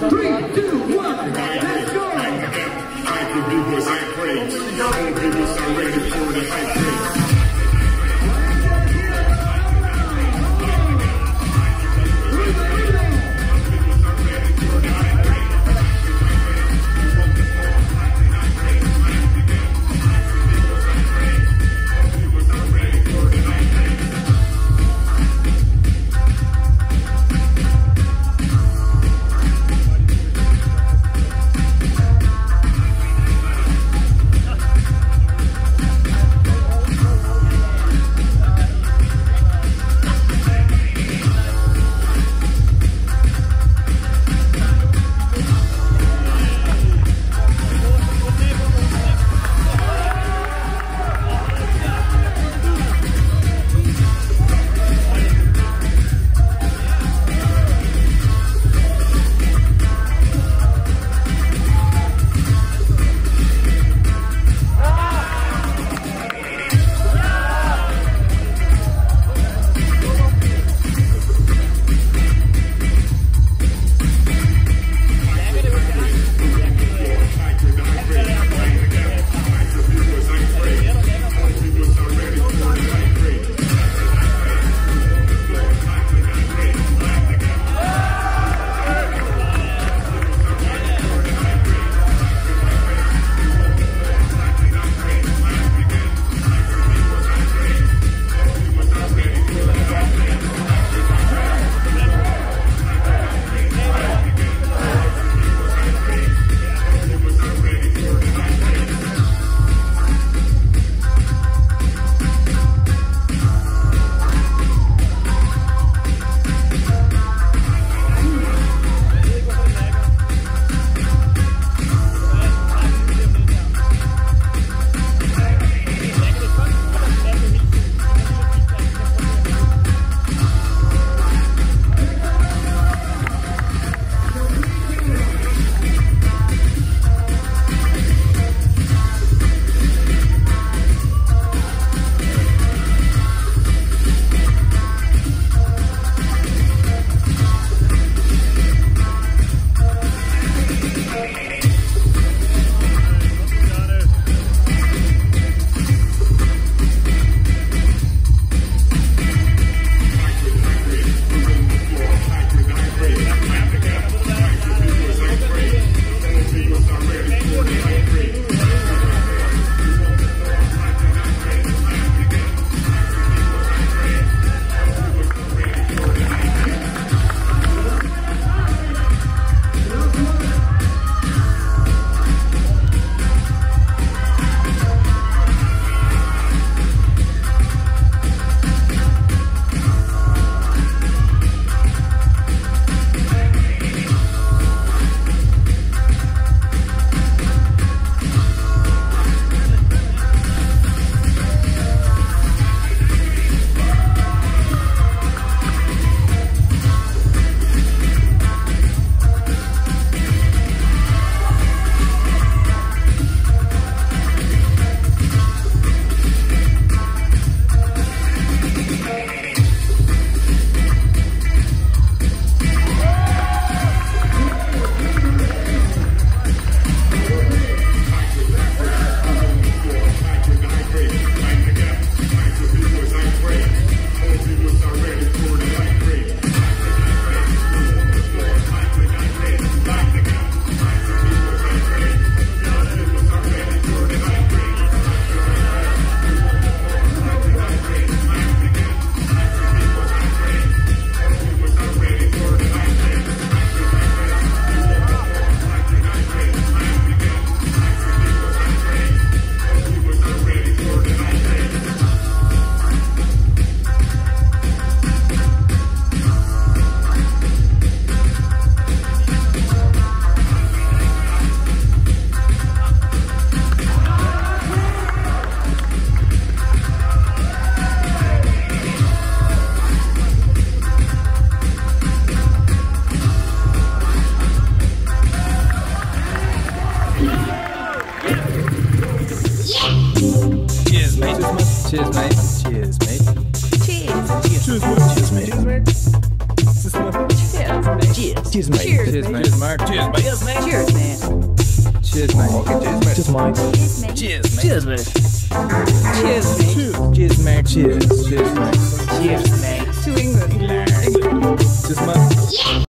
3, 2, 1, let's go! I forgive I pray. All forgiveness are ready for the high praise. Cheers, man. Cheers, man. Cheers, man. Cheers, man. Cheers, man. Cheers, man. Cheers, man. Cheers, man. Cheers, man. Cheers, man. To England. Cheers, man.